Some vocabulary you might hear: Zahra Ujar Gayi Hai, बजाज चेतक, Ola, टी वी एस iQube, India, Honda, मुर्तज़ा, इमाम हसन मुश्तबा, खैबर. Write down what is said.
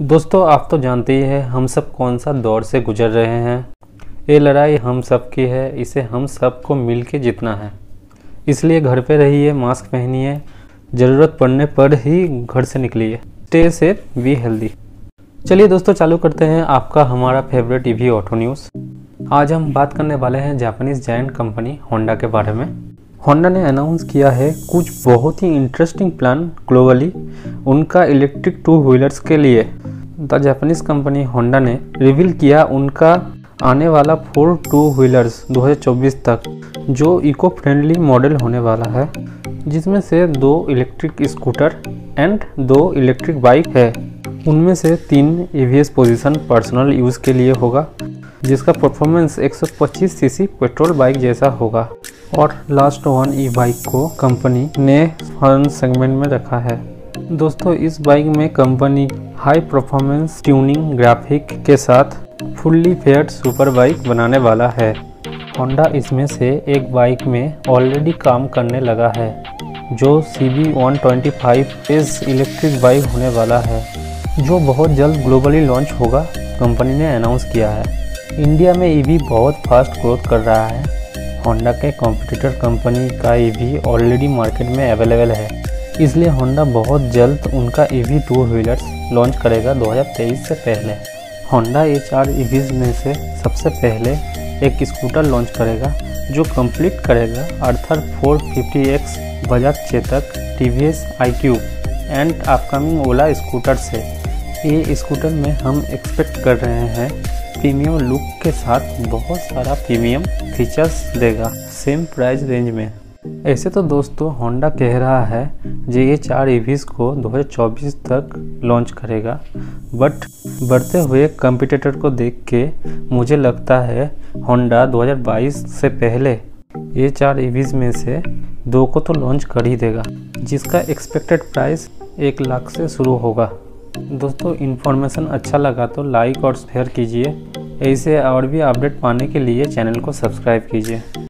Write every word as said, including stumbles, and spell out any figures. दोस्तों आप तो जानते ही हैं हम सब कौन सा दौर से गुजर रहे हैं। ये लड़ाई हम सब की है, इसे हम सब को मिल के जीतना है। इसलिए घर पे रहिए, मास्क पहनिए, ज़रूरत पड़ने पर ही घर से निकलिए। Stay safe, be healthy. चलिए दोस्तों चालू करते हैं आपका हमारा फेवरेट ईवी ऑटो न्यूज़। आज हम बात करने वाले हैं जापानीज़ जायंट कंपनी होंडा के बारे में। होंडा ने अनाउंस किया है कुछ बहुत ही इंटरेस्टिंग प्लान ग्लोबली उनका इलेक्ट्रिक टू व्हीलर्स के लिए। द जापानीज़ कंपनी होंडा ने रिवील किया उनका आने वाला फोर टू व्हीलर्स दो हज़ार चौबीस तक, जो इको फ्रेंडली मॉडल होने वाला है, जिसमें से दो इलेक्ट्रिक स्कूटर एंड दो इलेक्ट्रिक बाइक है। उनमें से तीन E V S position personal use के लिए होगा, जिसका परफॉर्मेंस एक सौ पच्चीस सीसी पेट्रोल बाइक जैसा होगा, और लास्ट वन ई बाइक को कंपनी ने हॉर्न सेगमेंट में रखा है। दोस्तों इस बाइक में company high performance tuning graphic के साथ फुल्ली फेयर्ड सुपर बाइक बनाने वाला है। होंडा इसमें से एक बाइक में ऑलरेडी काम करने लगा है, जो C B one two five इस इलेक्ट्रिक बाइक होने वाला है, जो बहुत जल्द ग्लोबली लॉन्च होगा, कंपनी ने अनाउंस किया है। इंडिया में ईवी बहुत फास्ट ग्रोथ कर रहा है। होंडा के कॉम्पिटिटर कंपनी का ईवी ऑलरेडी मार्केट में अवेलेबल है, इसलिए होंडा बहुत जल्द उनका ईवी टू व्हीलर्स लॉन्च करेगा दो हज़ार तेईस से पहले। होंडा ये चार ईवीज में से सबसे पहले एक स्कूटर लॉन्च करेगा, जो कंप्लीट करेगा Ather four fifty X, बजाज चेतक, टी वी एस iQube and upcoming Ola scooter से। ये स्कूटर में हम एक्सपेक्ट कर रहे हैं प्रीमियम लुक के साथ बहुत सारा प्रीमियम फीचर्स देगा सेम प्राइस रेंज में। ऐसे तो दोस्तों होंडा कह रहा है जो ये चार ईवीज को दो हज़ार चौबीस तक लॉन्च करेगा, बट बढ़ते हुए कंपटीटर को देख के मुझे लगता है होंडा दो हज़ार बाईस से पहले ये चार ईवीज में से दो को तो लॉन्च कर ही देगा, जिसका एक्सपेक्टेड प्राइस एक लाख से शुरू होगा। दोस्तों इन्फॉर्मेशन अच्छा लगा तो लाइक और शेयर कीजिए। ऐसे और भी अपडेट पाने के लिए चैनल को सब्सक्राइब कीजिए।